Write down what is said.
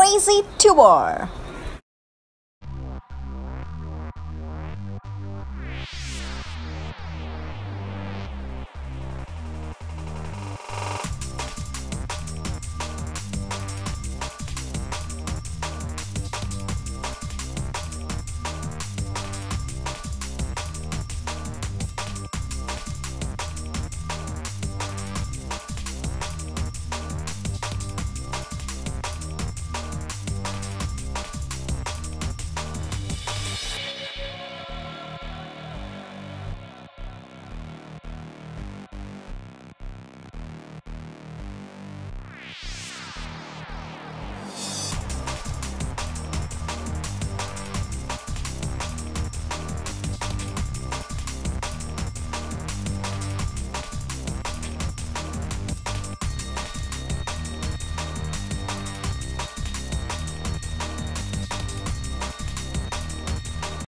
crazy tour.